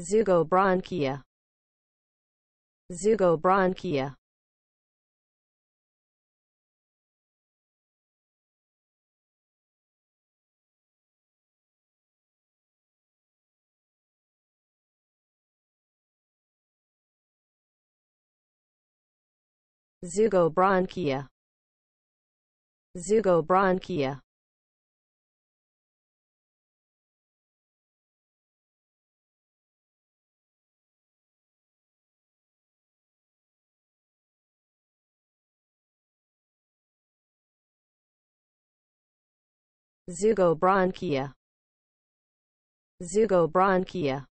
Zeugobranchia. Zeugobranchia. Zeugobranchia. Zeugobranchia. Zeugobranchia. Zeugobranchia.